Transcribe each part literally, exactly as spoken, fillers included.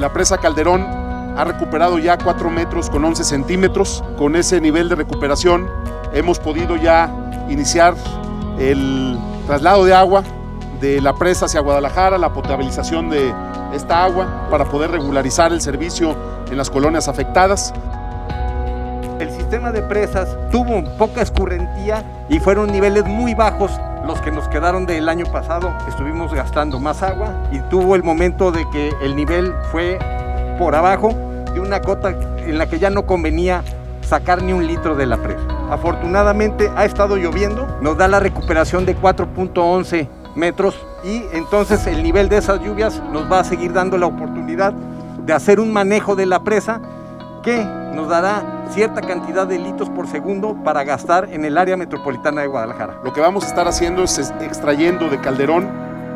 la presa Calderón ha recuperado ya cuatro metros con once centímetros. Con ese nivel de recuperación hemos podido ya iniciar el traslado de agua de la presa hacia Guadalajara, la potabilización de esta agua para poder regularizar el servicio en las colonias afectadas. El sistema de presas tuvo poca escurrentía y fueron niveles muy bajos los que nos quedaron del año pasado. Estuvimos gastando más agua y tuvo el momento de que el nivel fue por abajo de una cota en la que ya no convenía sacar ni un litro de la presa. Afortunadamente ha estado lloviendo, nos da la recuperación de cuatro punto once metros y entonces el nivel de esas lluvias nos va a seguir dando la oportunidad de hacer un manejo de la presa que nos dará cierta cantidad de litros por segundo para gastar en el área metropolitana de Guadalajara. Lo que vamos a estar haciendo es extrayendo de Calderón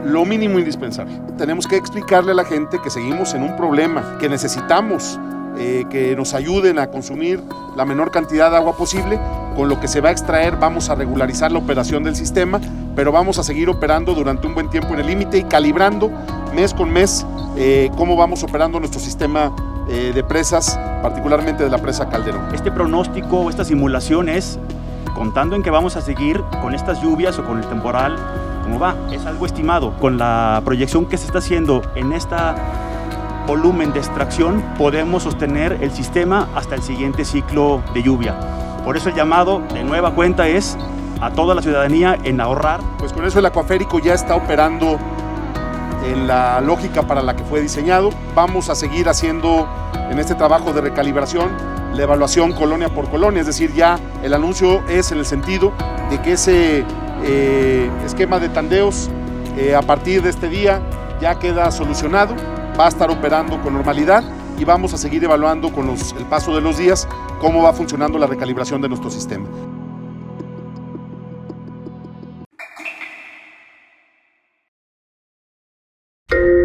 lo mínimo indispensable. Tenemos que explicarle a la gente que seguimos en un problema, que necesitamos eh, que nos ayuden a consumir la menor cantidad de agua posible. Con lo que se va a extraer vamos a regularizar la operación del sistema, pero vamos a seguir operando durante un buen tiempo en el límite y calibrando mes con mes eh, cómo vamos operando nuestro sistema eh, de presas, particularmente de la presa Calderón. Este pronóstico, esta simulación es contando en que vamos a seguir con estas lluvias o con el temporal, como va, es algo estimado. Con la proyección que se está haciendo en este volumen de extracción, podemos sostener el sistema hasta el siguiente ciclo de lluvia. Por eso el llamado de nueva cuenta es a toda la ciudadanía en ahorrar. Pues con eso el acuaférico ya está operando en la lógica para la que fue diseñado. Vamos a seguir haciendo en este trabajo de recalibración la evaluación colonia por colonia, es decir, ya el anuncio es en el sentido de que ese eh, esquema de tandeos eh, a partir de este día ya queda solucionado, va a estar operando con normalidad y vamos a seguir evaluando con los, el paso de los días cómo va funcionando la recalibración de nuestro sistema. you